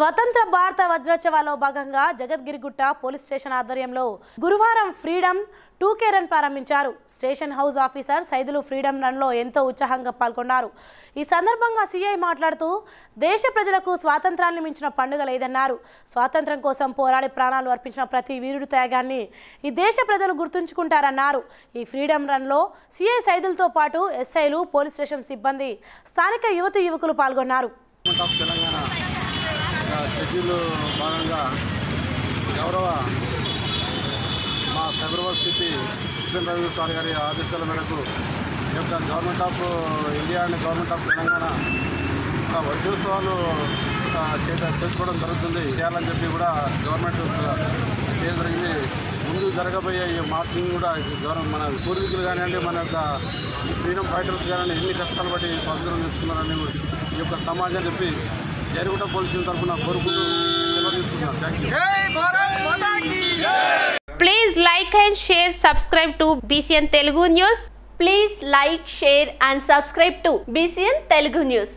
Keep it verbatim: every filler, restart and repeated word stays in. స్వతంత్ర భారత వజ్రచవాలో భాగంగా జగద్గిరిగుట్ట పోలీస్ స్టేషన్ ఆధ్వర్యంలో గురువారం ఫ్రీడమ్ టూ కే రన్ ప్రారంభించారు. Station house officer Saidulu freedom రన్లో ఎంతో ఉత్సాహంగా పాల్గొన్నారు. ఈ సందర్భంగా సీఐ మాట్లాడుతూ దేశ ప్రజలకు స్వాతంత్రాన్ని మించిన పండుగ లేదన్నారు. స్వాతంత్రం కోసం పోరాడి ప్రాణాలు అర్పించిన ప్రతి వీరుడి త్యాగాన్ని ఈ దేశ ప్రజలు గుర్తుంచుకుంటారన్నారు. ఈ ఫ్రీడమ్ రన్లో సీఐ సైదులతో పాటు ఎస్ఐలు, పోలీస్ స్టేషన్ సిబ్బంది, స్థానిక యువతి యువకులు పాల్గొన్నారు. షెడ్యూల్లో భాగంగా గౌరవ మా సైబరాబాద్ సిపి సిద్ధంరాజు సార్ గారి ఆదేశాల మేరకు యొక్క government of India and government of Telangana ఒక వజ్రోత్సవాలు చేసుకోవడం జరుగుతుంది చేయాలని చెప్పి కూడా గవర్నమెంట్ చేయడం జరిగింది. ముందు జరగబోయే ఈ మార్చింగ్ కూడా గవర్నమెంట్ మన పూర్వీకులు కానివ్వండి, మన యొక్క ఫ్రీడమ్ ఫైటర్స్ కానివ్వండి, ఎన్ని కష్టాలు బట్టి స్వాతంత్రం తెచ్చుకున్నారని ఈ యొక్క సమాజం చెప్పి జరుగుట పోలీసుల తరఫున కోరుకుంటూ తీసుకున్నాను. Please like and share, subscribe to BCN Telugu news. Please like, share and subscribe to BCN Telugu news.